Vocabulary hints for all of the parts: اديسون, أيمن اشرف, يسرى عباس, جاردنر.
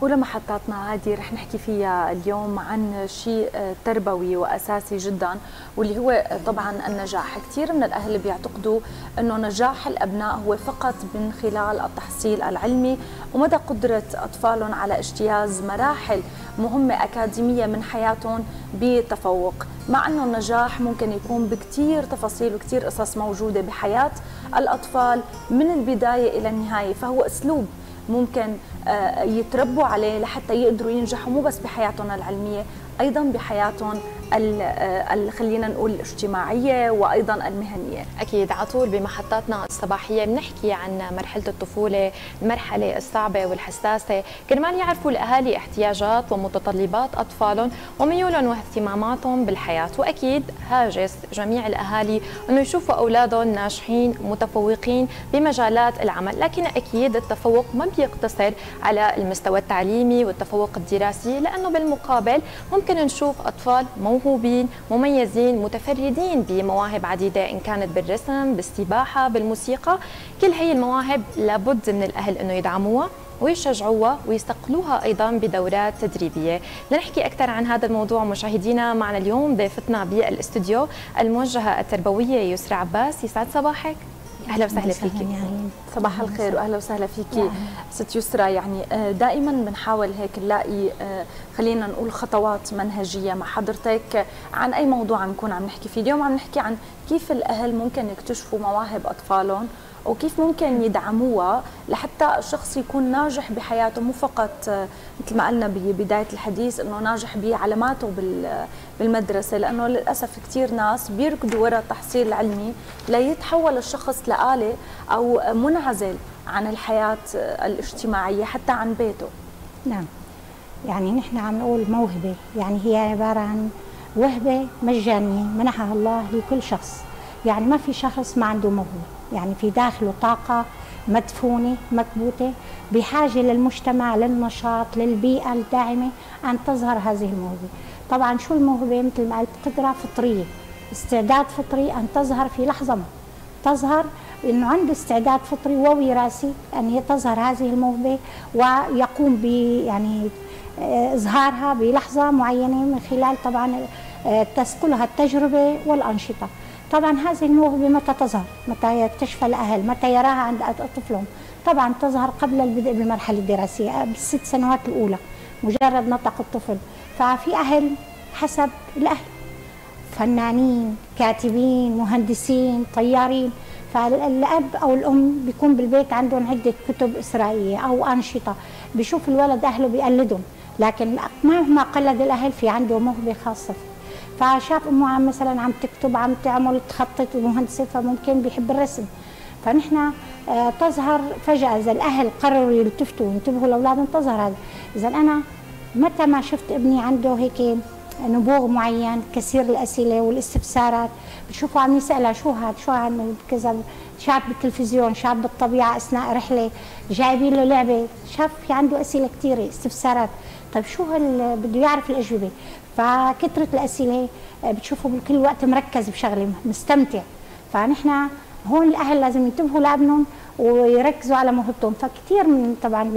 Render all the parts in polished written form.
ولما محطاتنا عادي رح نحكي فيها اليوم عن شيء تربوي وأساسي جدا، واللي هو طبعا النجاح. كثير من الأهل بيعتقدوا أنه نجاح الأبناء هو فقط من خلال التحصيل العلمي ومدى قدرة أطفالهم على اجتياز مراحل مهمة أكاديمية من حياتهم بتفوق، مع أنه النجاح ممكن يكون بكثير تفاصيل وكثير قصص موجودة بحياة الأطفال من البداية إلى النهاية. فهو أسلوب ممكن يتربوا عليه لحتى يقدروا ينجحوا مو بس بحياتهم العلمية، أيضا بحياتهم خلينا نقول الاجتماعية وأيضا المهنية. أكيد على طول بمحطاتنا الصباحية بنحكي عن مرحلة الطفولة، المرحلة الصعبة والحساسة، كرمال يعرفوا الأهالي احتياجات ومتطلبات أطفالهم وميولهم واهتماماتهم بالحياة. وأكيد هاجس جميع الأهالي أنه يشوفوا أولادهم ناجحين متفوقين بمجالات العمل، لكن أكيد التفوق ما بيقتصر على المستوى التعليمي والتفوق الدراسي، لأنه بالمقابل ممكن نشوف أطفال موهوبين مميزين متفردين بمواهب عديدة، إن كانت بالرسم بالسباحة بالموسيقى. كل هي المواهب لابد من الأهل أنه يدعموها ويشجعوها ويستقلوها أيضا بدورات تدريبية. لنحكي أكثر عن هذا الموضوع مشاهدينا، معنا اليوم ضيفتنا بالاستوديو الموجهة التربوية يسرى عباس. يسعد صباحك، اهلا وسهلا فيكي. يعني صباح الخير واهلا وسهلا فيكي. يعني ست يسرى، يعني دائما بنحاول هيك نلاقي خلينا نقول خطوات منهجيه مع حضرتك عن اي موضوع بنكون عم نحكي فيه. اليوم عم نحكي عن كيف الاهل ممكن يكتشفوا مواهب اطفالهم وكيف ممكن يدعموها لحتى الشخص يكون ناجح بحياته، مو فقط مثل ما قلنا ببداية الحديث انه ناجح بعلاماته بالمدرسة، لانه للاسف كثير ناس بيركضوا وراء التحصيل العلمي ليتحول الشخص لآلة او منعزل عن الحياة الاجتماعية حتى عن بيته. نعم، يعني نحن عم نقول موهبة، يعني هي عبارة عن وهبة مجانية منحها الله لكل شخص، يعني ما في شخص ما عنده موهبة، يعني في داخله طاقة مدفونة مكبوتة بحاجة للمجتمع للنشاط للبيئة الداعمة أن تظهر هذه الموهبة. طبعا شو الموهبة؟ مثل ما قلت قدرة فطرية، استعداد فطري أن تظهر في لحظة ما، تظهر أنه عنده استعداد فطري ووراثي أن تظهر هذه الموهبة ويقوم ب يعني إظهارها بلحظة معينة من خلال طبعا تسكلها التجربة والأنشطة. طبعا هذه الموهبة متى تظهر؟ متى يكتشفها الأهل؟ متى يراها عند طفلهم؟ طبعا تظهر قبل البدء بالمرحلة الدراسية ب6 سنوات الأولى، مجرد نطق الطفل. ففي أهل حسب الأهل فنانين، كاتبين، مهندسين، طيارين، فالأب أو الأم بيكون بالبيت عندهم عدة كتب إسرائيلية أو أنشطة، بيشوف الولد أهله بيقلدهم، لكن مهما قلد الأهل في عنده موهبة خاصة. فشاف امه عم مثلا عم تكتب عم تعمل تخطط ومهندسه، فممكن بيحب الرسم. فنحن تظهر فجاه اذا الاهل قرروا يلتفتوا وينتبهوا لاولادهم تظهر هذا. اذا انا متى ما شفت ابني عنده هيك نبوغ معين، كثير الاسئله والاستفسارات، بشوفه عم يسالها شو هذا؟ شو عم كذا؟ شاف بالتلفزيون، شاف بالطبيعه اثناء رحله، جايبين له لعبه، شاف في عنده اسئله كثيره استفسارات، طيب شو بده يعرف الاجوبه. فكثرة الأسئلة بتشوفه بكل وقت مركز بشغله مستمتع. فنحن هون الأهل لازم ينتبهوا لابنهم ويركزوا على موهبتهم. فكثير من طبعا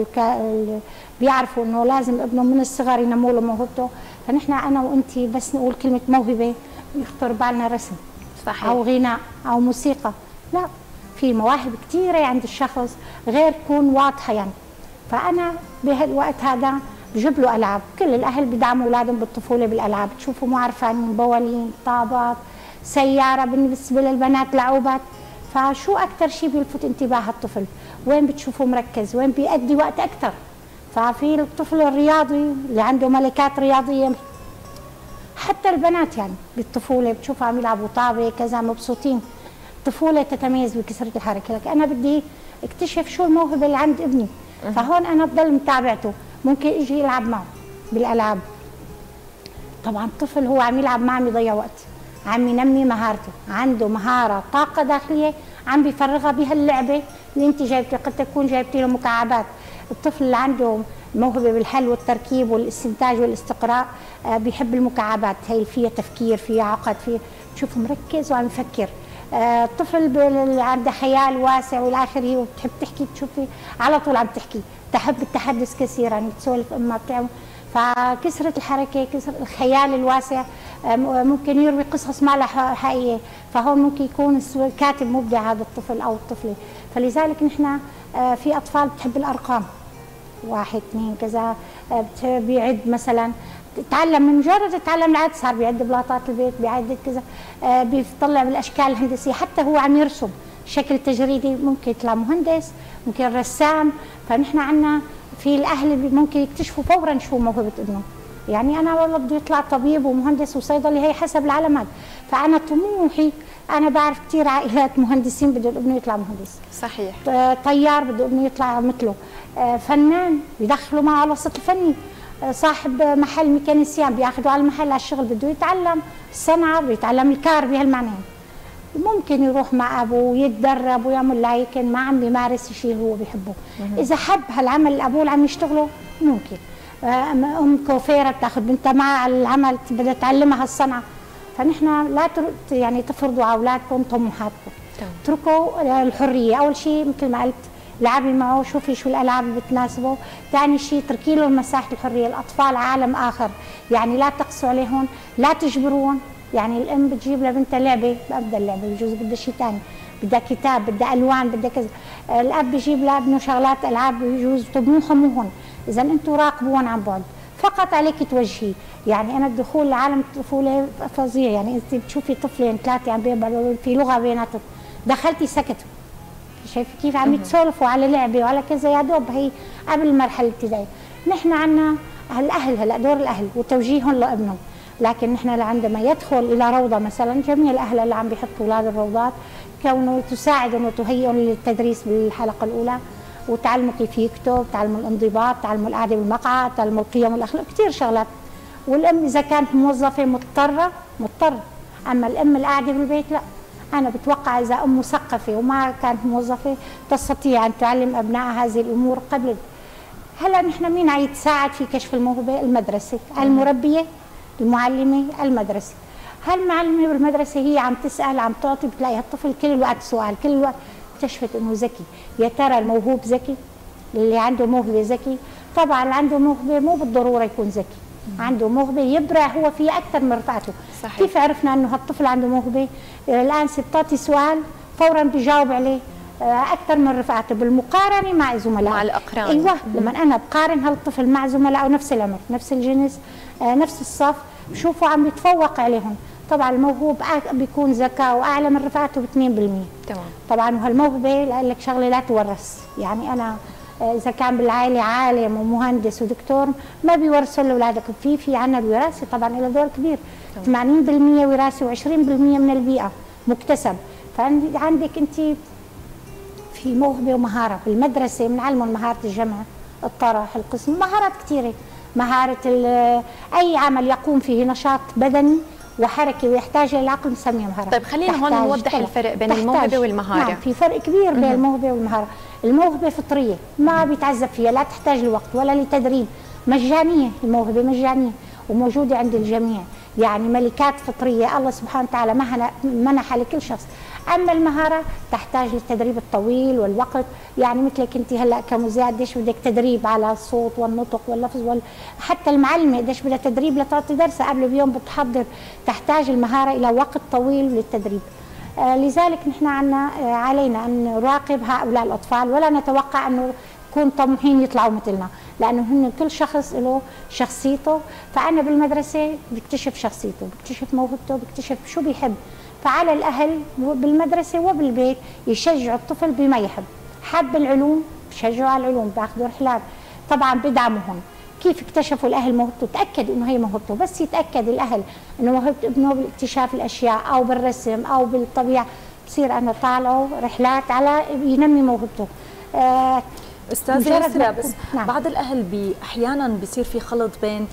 بيعرفوا انه لازم ابنهم من الصغر ينموا له موهبته. فنحن انا وانتي بس نقول كلمة موهبة يخطر بالنا رسم صحيح او غناء او موسيقى، لا، في مواهب كثيرة عند الشخص غير تكون واضحة يعني. فانا بهالوقت هذا بجيب له العاب، كل الاهل بدعموا اولادهم بالطفوله بالالعاب، تشوفوا مو عرفانين بولين، طابات، سياره، بالنسبه للبنات لعوبات. فشو اكثر شيء بيلفت انتباه الطفل؟ وين بتشوفه مركز؟ وين بيقضي وقت اكثر؟ ففي الطفل الرياضي اللي عنده ملكات رياضيه، حتى البنات يعني بالطفوله بتشوفوا عم يلعبوا طابه كذا مبسوطين. الطفوله تتميز بكثره الحركه، لك انا بدي اكتشف شو الموهبه اللي عند ابني، فهون انا بضل متابعته، ممكن يجي يلعب معه بالالعاب. طبعا الطفل هو عم يلعب ما عم يضيع وقت، عم ينمي مهارته، عنده مهاره طاقه داخليه عم بيفرغها بهاللعبه اللي انت جايبتي، قد تكون جايبتي له مكعبات. الطفل اللي عنده موهبه بالحل والتركيب والاستنتاج والاستقراء بيحب المكعبات، هي اللي فيها تفكير فيها عقد فيها، تشوفه مركز وعم يفكر. الطفل عنده خيال واسع والى اخره، وبتحب تحكي، بتشوفي على طول عم تحكي، تحب التحدث كثيرا، يعني بتسولف اما بتعمل، فكسرت الحركه، كسر الخيال الواسع، ممكن يروي قصص ما لها حقيقيه، فهون ممكن يكون الكاتب مبدع هذا الطفل او الطفله، فلذلك نحن في اطفال بتحب الارقام، 1 2 كذا، بيعد مثلا، تعلم من مجرد تعلم العد، صار بيعد بلاطات البيت، بيعد كذا، بيطلع بالاشكال الهندسيه، حتى هو عم يرسم شكل تجريدي ممكن يطلع مهندس، ممكن رسام، فنحن عندنا في الاهل ممكن يكتشفوا فورا شو موهبه ابنه، يعني انا والله بده يطلع طبيب ومهندس وصيدلي، هي حسب العلامات، فانا طموحي، انا بعرف كثير عائلات مهندسين بده ابنه يطلع مهندس، صحيح، طيار بده ابنه يطلع مثله، فنان بيدخلوا معه على الوسط الفني، صاحب محل ميكانيسيان بياخذوا على المحل على الشغل، بده يتعلم الصنعه، بده يتعلم الكار بهالمعنى، ممكن يروح مع ابوه ويتدرب ويعمل، لكن ما عم بيمارس شيء هو بيحبه. اذا حب هالعمل اللي ابوه عم يشتغله ممكن، ام كوفيره بتاخذ بنتها معها على العمل، بدها تعلمها الصنعه، فنحن لا يعني تفرضوا على اولادكم طموحاتكم، اتركوا الحريه، اول شيء مثل ما قلت لعبي معه، شوفي شو الالعاب اللي بتناسبه، ثاني شيء تركي له مساحه الحريه، الاطفال عالم اخر، يعني لا تقسوا عليهم، لا تجبرون، يعني الام بتجيب لبنتها لعبه، بقدر لعبه، بجوز بدها شيء ثاني، بدها كتاب، بدها الوان، بدها كذا، الاب بيجيب لابنه شغلات العاب، بجوز طموحهم مو هون، اذا انتم راقبوهم عن بعد، فقط عليك توجهي، يعني انا الدخول لعالم الطفوله فظيع، يعني انت بتشوفي طفلين 3 عم بيبعدوا في لغه بيناتهم، دخلتي سكتوا، شايفه كيف عم يتسولفوا على لعبه وعلى كذا، يا دوب هي قبل المرحله الابتدائيه، نحن عندنا الاهل هلا دور الاهل وتوجيههم لابنهم، لكن نحن عندما يدخل الى روضه مثلا، جميع الاهل اللي عم بيحطوا اولاد الروضات كونوا تساعدهم وتهيئهم للتدريس بالحلقه الاولى، وتعلموا كيف يكتب، تعلموا الانضباط، تعلموا القعده بالمقعد، تعلموا القيم والاخلاق، كثير شغلات، والام اذا كانت موظفه مضطره، اما الام القاعده بالبيت لا، أنا بتوقع إذا أم مثقفة وما كانت موظفة تستطيع أن تعلم أبنائها هذه الأمور قبل. هلا نحن مين عيتساعد في كشف الموهبة؟ المدرسة، المربية، المعلمة، المدرسة. هالمعلمة بالمدرسة هي عم تسأل، عم تعطي، بتلاقي هالطفل كل الوقت سؤال، كل الوقت اكتشفت إنه ذكي، يا ترى الموهوب ذكي؟ اللي عنده موهبة ذكي؟ طبعاً اللي عنده موهبة مو بالضرورة يكون ذكي. عنده موهبه يبرع هو فيها اكثر من رفعته. صحيح. كيف عرفنا انه هالطفل عنده موهبه؟ الان بتعطي سؤال فورا بجاوب عليه اكثر من رفعته بالمقارنه مع زملائه، مع الاقران. ايوه، لما انا بقارن هالطفل مع زملائه نفس العمر، نفس الجنس، نفس الصف، بشوفه عم يتفوق عليهم. طبعا الموهوب بيكون ذكاء اعلى من رفعته ب 2%. تمام. طبعا وهالموهبه قال لك شغله لا تورث، يعني انا إذا كان بالعائلة عالم ومهندس ودكتور ما بيورثوا لأولادك، في عنا الوراثة طبعا لها دور كبير، 80% وراثة و20% من البيئة مكتسب، فعندك أنت في موهبة ومهارة. بالمدرسة بنعلمهم مهارة الجمع، الطرح، القسم، مهارات كثيرة، مهارة أي عمل يقوم فيه نشاط بدني وحركي ويحتاج للعقل نسميه مهارة. طيب خلينا هون نوضح الفرق بين الموهبة والمهارة. نعم، في فرق كبير بين الموهبة والمهارة. الموهبة فطرية ما بيتعذب فيها، لا تحتاج لوقت ولا لتدريب، مجانية، الموهبة مجانية وموجودة عند الجميع، يعني ملكات فطرية الله سبحانه وتعالى منح لكل شخص. أما المهارة تحتاج للتدريب الطويل والوقت، يعني مثلك أنت هلأ كمذيعة قديش بدك تدريب على الصوت والنطق واللفظ حتى المعلمة قديش بدها تدريب لتعطي درس قبل بيوم بتحضر، تحتاج المهارة إلى وقت طويل للتدريب. لذلك نحن علينا أن نراقب هؤلاء الأطفال، ولا نتوقع أنه يكون طموحين يطلعوا مثلنا، لأنه هن كل شخص له شخصيته، فأنا بالمدرسة بكتشف شخصيته، بكتشف موهبته، بكتشف شو بيحب، فعلى الأهل بالمدرسة وبالبيت يشجعوا الطفل بما يحب. حب العلوم بشجعوا على العلوم، بياخذوا رحلات، طبعا بدعمهم. كيف اكتشفوا الأهل موهبته؟ تأكدوا إنه هي موهبته، بس يتأكد الأهل إنه موهبة ابنه بالاكتشاف الأشياء أو بالرسم أو بالطبيعة، بصير أنا طالعه رحلات على ينمي موهبته. أستاذة يسرى، بس نعم. بعض الأهل أحياناً بيصير في خلط بين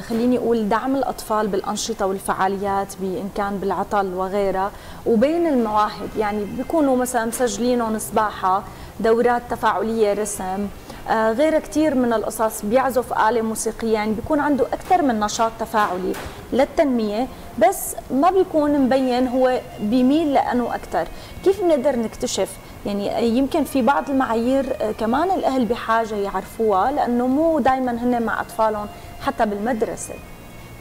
خليني أقول دعم الأطفال بالأنشطة والفعاليات بإن كان بالعطل وغيرها، وبين المواهب، يعني بيكونوا مثلاً مسجلينهم سباحة، دورات تفاعلية، رسم، غير كتير من القصص بيعزف آلة موسيقية، يعني بيكون عنده أكثر من نشاط تفاعلي للتنمية، بس ما بيكون مبين هو بيميل لأنه أكثر. كيف بنقدر نكتشف؟ يعني يمكن في بعض المعايير كمان الأهل بحاجة يعرفوها، لأنه مو دائما هن مع أطفالهم حتى بالمدرسة.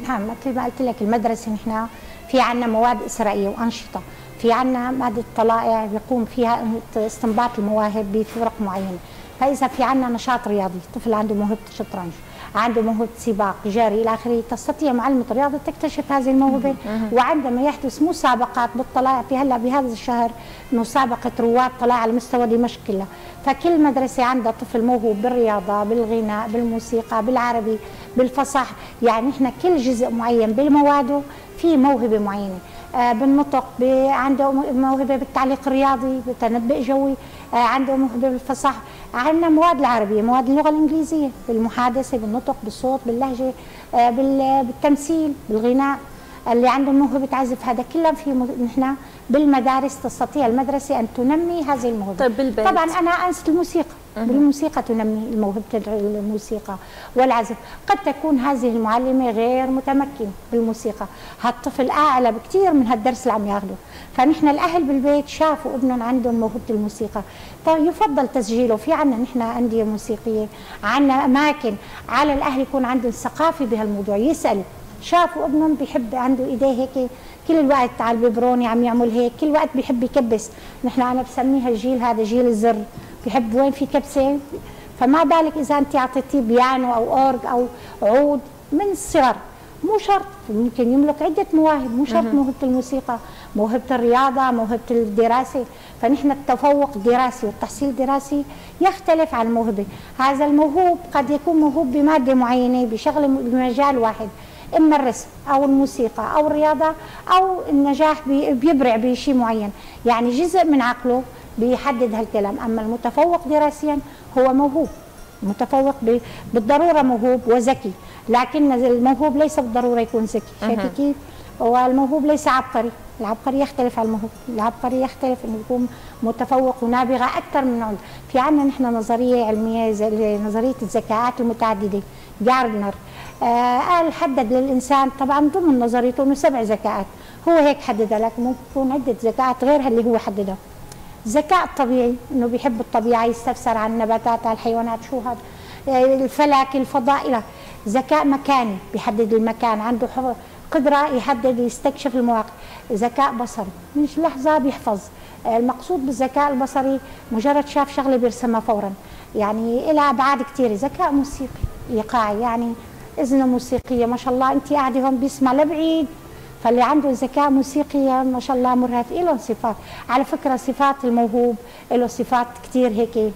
نعم، مثل ما قلت لك المدرسة نحن في عنا مواد إسرائية وأنشطة، في عنا مادة طلائع بيقوم فيها استنباط المواهب بفرق معينة. فإذا في عنا نشاط رياضي، طفل عنده موهبة شطرنج، عنده موهبة سباق، جري إلى آخره، تستطيع معلمة الرياضة تكتشف هذه الموهبة. وعندما يحدث مسابقات بالطلائع، في هلا بهذا الشهر مسابقة رواد طلائع على مستوى دمشق كلها، فكل مدرسة عندها طفل موهوب بالرياضة، بالغناء، بالموسيقى، بالعربي، بالفصح، يعني احنا كل جزء معين بالمواد في موهبة معينة، بالنطق عنده موهبة، بالتعليق الرياضي، بتنبئ جوي عنده موهبة، بالفصح، عندنا مواد العربية، مواد اللغة الإنجليزية، بالمحادثة، بالنطق، بالصوت، باللهجة، بالتمثيل، بالغناء، اللي عنده موهبة عزف، هذا كله في نحن بالمدارس تستطيع المدرسة أن تنمي هذه الموهبة. طيب بالبيت؟ طبعا أنا أنسة الموسيقى، بالموسيقى تنمي موهبة الموسيقى والعزف، قد تكون هذه المعلمة غير متمكنة بالموسيقى، هالطفل أعلى بكثير من هالدرس اللي عم ياخده، فنحن الأهل بالبيت شافوا ابنهم عندهم موهبة الموسيقى، طيب يفضل تسجيله، في عنا نحن أندية موسيقية، عنا أماكن، على الأهل يكون عندهم ثقافة بهالموضوع، يسألوا، شافوا ابنهم بيحب عنده ايديه هيك كل الوقت على الببروني عم يعمل هيك، كل الوقت بيحب يكبس، نحن انا بسميها الجيل هذا جيل الزر، بيحب وين في كبسه، فما بالك اذا انت اعطيتيه بيانو او اورج او عود من الصغر، مو شرط، ممكن يملك عده مواهب، مو شرط موهبه الموسيقى، موهبه الرياضه، موهبه الدراسه، فنحن التفوق الدراسي والتحصيل الدراسي يختلف عن الموهبه، هذا الموهوب قد يكون موهوب بماده معينه بشغله بمجال واحد، اما الرسم او الموسيقى او الرياضه او النجاح بيبرع بشيء معين، يعني جزء من عقله بيحدد هالكلام، اما المتفوق دراسيا هو موهوب، متفوق بالضروره موهوب وذكي، لكن الموهوب ليس بالضروره يكون ذكي، شايفه كيف؟ والموهوب ليس عبقري، العبقري يختلف عن الموهوب، العبقري يختلف انه يكون متفوق ونابغه اكثر من نوع، في عندنا نحن نظريه علميه زي نظريه الذكاءات المتعدده، جاردنر قال حدد للإنسان طبعا ضمن نظريته أنه 7 ذكاءات، هو هيك حددها، لكن ممكن تكون عدة ذكاءات غير اللي هو حددها. الذكاء الطبيعي أنه بيحب الطبيعة، يستفسر عن النباتات، عن الحيوانات، شو هذا الفلك، الفضاء، إلى ذكاء مكاني بيحدد المكان، عنده قدرة يحدد يستكشف المواقع. ذكاء بصري من لحظة بيحفظ، المقصود بالذكاء البصري مجرد شاف شغلة بيرسمها فورا، يعني إلى أبعاد كثيرة. ذكاء موسيقي إيقاعي، يعني إذنه موسيقية ما شاء الله، أنت قاعدة هون بيسمع لبعيد، فاللي عنده ذكاء موسيقية ما شاء الله مرهف، إلهم صفات، على فكرة صفات الموهوب إله صفات كتير هيك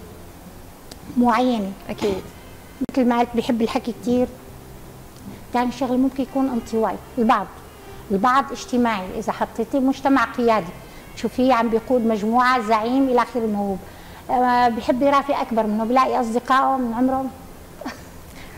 معينة، أكيد مثل ما قلت بيحب الحكي كتير. ثاني شغله ممكن يكون انطوائي، البعض اجتماعي، إذا حطيتيه مجتمع قيادي تشوفيه عم بيقود مجموعة، زعيم، إلى آخر الموهوب، بيحب يرافق أكبر منه، بيلاقي أصدقائه من عمره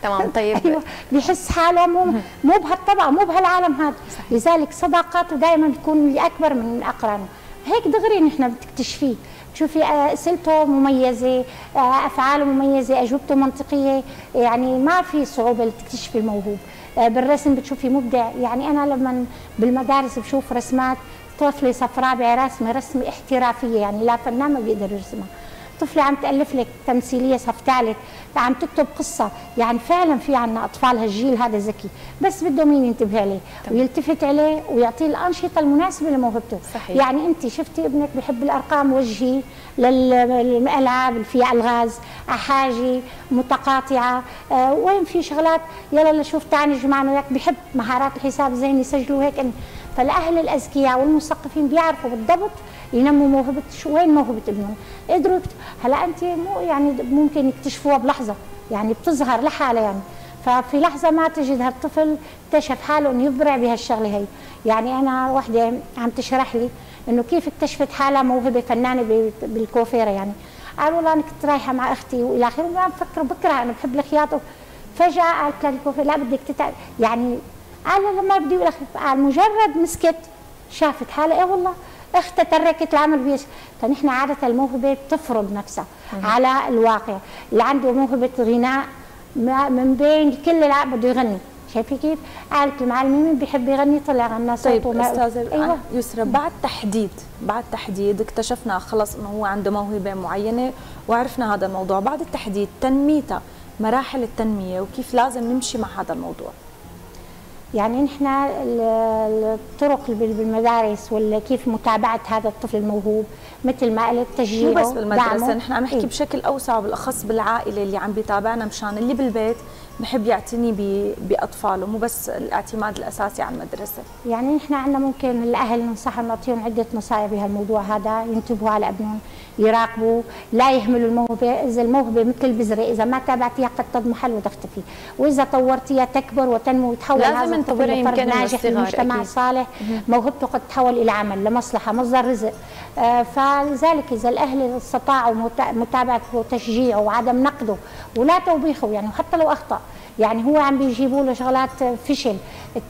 تمام. طيب أيوة. بيحس حاله مو بهالطبقه، مو بهالعالم هذا، لذلك صداقاته دائما بتكون اللي اكبر من اقرانه، هيك دغري نحن بتكتشفيه، تشوفي اسئلته مميزه، افعاله مميزه، اجوبته منطقيه، يعني ما في صعوبه لتكتشفي الموهوب. بالرسم بتشوفي مبدع، يعني انا لما بالمدارس بشوف رسمات طفله صف رابع راسمه رسمه احترافيه، يعني لا فنان ما بيقدر يرسمها، طفله عم تالف لك تمثيليه صف ثالث، عم تكتب قصه، يعني فعلا في عندنا اطفال هالجيل هذا ذكي، بس بده مين ينتبه عليه ويلتفت عليه ويعطيه الانشطه المناسبه لموهبته. صحيح. يعني انت شفتي ابنك بحب الارقام، وجهي للالعاب اللي فيها الغاز، احاجي متقاطعه، وين في شغلات، يلا شوف تعالي جمعنا وياك، بحب مهارات الحساب الذهني، سجلوا هيك. فالاهل الاذكياء والمثقفين بيعرفوا بالضبط ينموا موهبه، شو وين موهبه ابنهم، قدروا هلا انت مو يعني ممكن يكتشفوها بلحظه، يعني بتظهر لحالها، يعني ففي لحظه ما تجد هالطفل اكتشف حاله انه يبرع بهالشغله هي. يعني انا وحده عم تشرح لي انه كيف اكتشفت حالها موهبه فنانه بالكوفيره، يعني قالوا لها انا كنت رايحه مع اختي والى اخره، وعم بفكر بكره انا بحب الخياطه، فجاه قالت لها الكوفيره لا بدك يعني قال لما بدي، والى اخره، مجرد مسكت شافت حالها، ايه والله اختتركت العمل بيش. فنحن عادة الموهبة بتفرض نفسها على الواقع. اللي عنده موهبة غناء من بين كل العاب بده يغني، شايفه كيف؟ قالت المعلمين بيحب يغني طلع غنى صوته. طيب استاذه أيوة. يسرى بعد تحديد اكتشفنا خلص انه هو عنده موهبه معينه وعرفنا هذا الموضوع، بعد التحديد تنميتها، مراحل التنميه وكيف لازم نمشي مع هذا الموضوع. يعني نحن الطرق بالمدارس ولا كيف متابعه هذا الطفل الموهوب مثل ما قلت تشجيعه، مو بس بالمدرسه، نحن عم نحكي بشكل اوسع وبالاخص بالعائله اللي عم بيتابعنا، مشان اللي بالبيت بحب يعتني باطفاله، مو بس الاعتماد الاساسي على المدرسه. يعني نحن عندنا ممكن الاهل ننصحهم، نعطيهم عده نصائح بهالموضوع هذا، ينتبهوا على ابنهم، يراقبوا، لا يهملوا الموهبه، اذا الموهبه مثل البذره اذا ما تابعتيها قد تضمحل حل وتختفي، واذا طورتيها تكبر وتنمو وتحول هذا الطفل لفرد ناجح في المجتمع الصالح، موهبته قد تحول الى عمل، لمصلحه، مصدر رزق. فلذلك اذا الاهل استطاعوا متابعته وتشجيعه وعدم نقده ولا توبيخه، يعني حتى لو اخطا، يعني هو عم بيجيبوا له شغلات فشل،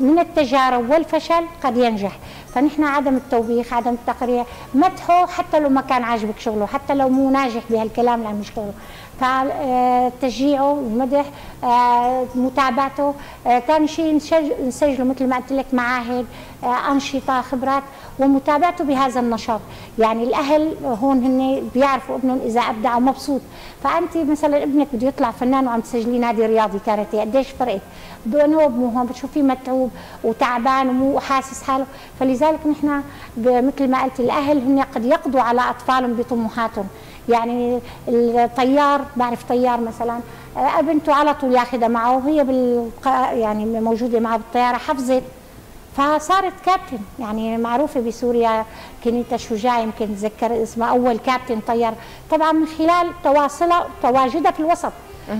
من التجارب والفشل قد ينجح. فنحن عدم التوبيخ، عدم التقريع، مدحه حتى لو ما كان عاجبك شغله، حتى لو مو ناجح بهالكلام اللي عم يشتغله، فتشجيعه والمدح، متابعته. ثاني شيء نسجله مثل ما قلت لك معاهد، انشطه، خبرات، ومتابعته بهذا النشاط. يعني الاهل هون هن بيعرفوا ابنهم اذا ابدع ومبسوط. فانت مثلا ابنك بده يطلع فنان وعم تسجليه نادي رياضي كاراتيه، قديش فرقت؟ بده انوب، مو هون بتشوفيه متعوب وتعبان ومو حاسس حاله. فلذلك نحن مثل ما قلت الاهل هن قد يقضوا على اطفالهم بطموحاتهم. يعني الطيار، بعرف طيار مثلا ابنته على طول ياخذها معه وهي يعني موجوده معه بالطياره، حفظت فصارت كابتن، يعني معروفه بسوريا كنيتا شجاع، يمكن تذكر اسمها، اول كابتن طيار، طبعا من خلال تواجدها في الوسط.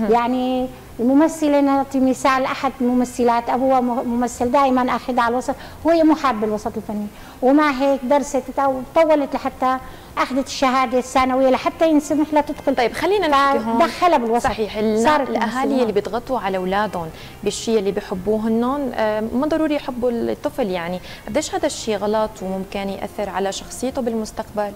يعني الممثله، نعطي مثال، احد الممثلات ابوها ممثل، دائما اخذها على الوسط وهي محبه الوسط الفني، ومع هيك درست وطولت لحتى اخذت الشهاده الثانويه لحتى ينسمح لها تدخل. طيب خلينا نحكي هون، دخلها بالوسط. صحيح، الاهالي اللي بيضغطوا على اولادهم بالشيء اللي بحبوه هنن، ما ضروري يحبوا الطفل، يعني قديش هذا الشيء غلط وممكن ياثر على شخصيته بالمستقبل؟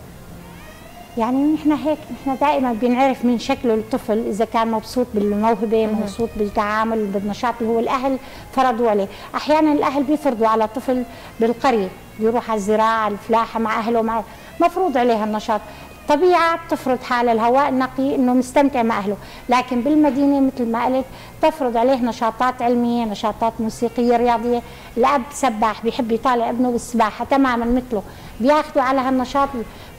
يعني نحن دائما بنعرف من شكله الطفل اذا كان مبسوط بالموهبه، مبسوط بالتعامل بالنشاط اللي هو الاهل فرضوا عليه. احيانا الاهل بيفرضوا على طفل بالقريه بيروح على الزراعه، الفلاحه مع اهله، مع مفروض عليه النشاط، الطبيعه بتفرض حاله، الهواء النقي، انه مستمتع مع اهله. لكن بالمدينه مثل ما قلت تفرض عليه نشاطات علميه، نشاطات موسيقيه، رياضيه. الاب سباح بيحب يطالع ابنه بالسباحه، تماما مثله، بياخذوا على هالنشاط.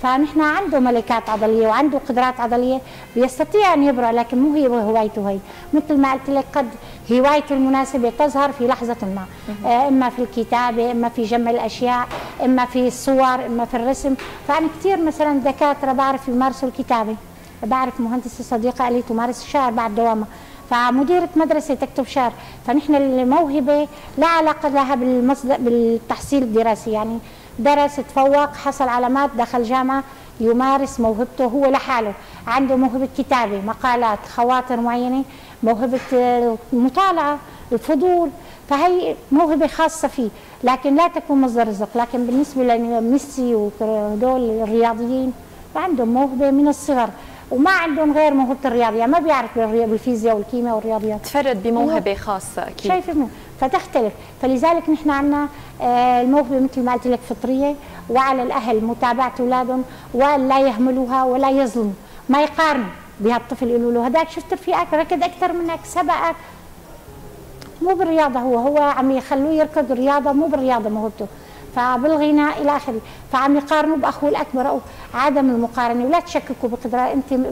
فنحن عنده ملكات عضليه وعنده قدرات عضليه، بيستطيع ان يبرع، لكن مو هي هوايته هي. مثل ما قلت لك قد هوايته المناسبه تظهر في لحظه ما، اما في الكتابه، اما في جمع الاشياء، اما في الصور، اما في الرسم. فانا كثير مثلا دكاتره بعرف يمارسوا الكتابه، بعرف مهندسه صديقه لي تمارس الشعر بعد دوامها، فمديرة مدرسة تكتب شعر. فنحن الموهبة لا علاقة لها بالتحصيل الدراسي، يعني درس، تفوق، حصل علامات، دخل جامعة، يمارس موهبته هو لحاله. عنده موهبة كتابة، مقالات، خواطر معينة، موهبة المطالعة، الفضول، فهي موهبة خاصة فيه، لكن لا تكون مصدر رزق. لكن بالنسبة لميسي وهدول الرياضيين فعندهم موهبة من الصغر، وما عندهم غير موهبه الرياضيه، ما بيعرف بالفيزياء والكيمياء والرياضيات، تفرد بموهبه خاصه اكيد، شايفه، فتختلف. فلذلك نحن عندنا الموهبه مثل ما قلت لك فطريه، وعلى الاهل متابعه اولادهم ولا يهملوها ولا يظلموا، ما يقارنوا بهالطفل، يقولوا له هذاك شفت رفيقك ركض اكثر منك، سبقك، مو بالرياضه، هو عم يخلوه يركض الرياضه، مو بالرياضه موهبته، فبالغناء الى اخره، فعم يقارنوا باخوه الاكبر. او عدم المقارنه، ولا تشككوا بقدره، انت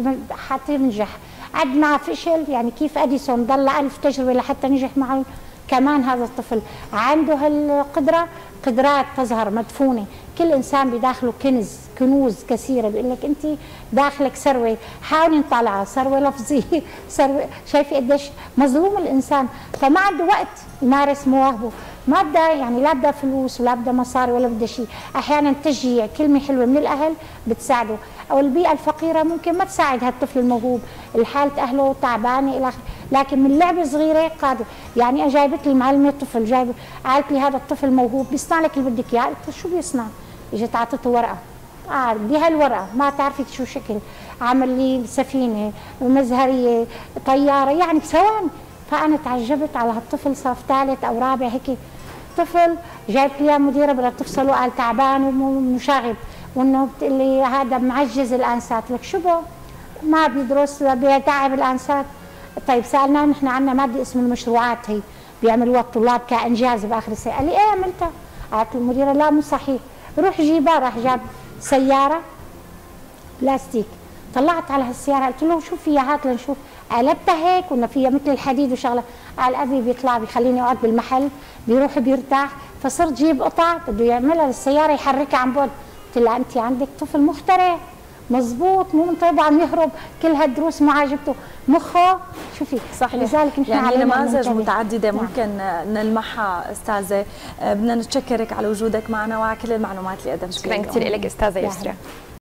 حتنجح قد ما فشل. يعني كيف اديسون ضل 1000 تجربه لحتى نجح معه، كمان هذا الطفل عنده هالقدره. قدرات تظهر مدفونه، كل انسان بداخله كنوز كثيره، بيقول لك انت داخلك ثروه، حاولي نطلعها، ثروه لفظيه، ثروه، شايفه قديش مظلوم الانسان، فما عنده وقت يمارس مواهبه، ما بدها، يعني لا بدها فلوس ولا بدها مصاري ولا بدها شيء. احيانا تشجيع، كلمه حلوه من الاهل بتساعده، او البيئه الفقيره ممكن ما تساعد هالطفل الموهوب، الحاله اهله تعبانه الى اخره، لكن من لعبه صغيره قادر. يعني انا جايبت لي معلمه طفل، قالت لي هذا الطفل موهوب بيصنع لك اللي بدك اياه، قلت شو بيصنع؟ اجت عطته ورقه، دي هالورقه ما تعرفي شو شكل، عمل لي سفينه مزهريه طياره يعني بثواني. فانا تعجبت على هالطفل، صف ثالث او رابع هيك، طفل جابت لي مديره بدها تفصله، قال تعبان ومشاغب، وانه بتقول لي هذا معجز الانسات، لك شو بو ما بيدرس بيتعب الانسات. طيب سالناه نحن عندنا ماده اسمها المشروعات، هي بيعملوها الطلاب كانجاز باخر السنه، قال لي ايه عملتها، قالت المديره لا مو صحيح، روح جيبها. راح جاب سياره بلاستيك، طلعت على هالسياره قلت له شو فيها، هات لنشوف، قلبتها هيك وإنه فيها مثل الحديد وشغله، قال ابي بيطلع بيخليني اقعد بالمحل بيروح بيرتاح، فصرت جيب قطع بده يعملها للسياره يحركها عن بعد. قلت لها انت عندك طفل مخترع مضبوط، مو طبعا يهرب كل هالدروس ما عاجبته مخه، شوفي صحيح. لذلك نحن يعني نماذج متعدده ممكن نلمحها. استاذه بدنا نتشكرك على وجودك معنا وعلى كل المعلومات اللي قدمتها. شكرا كثير لك استاذه يسرى.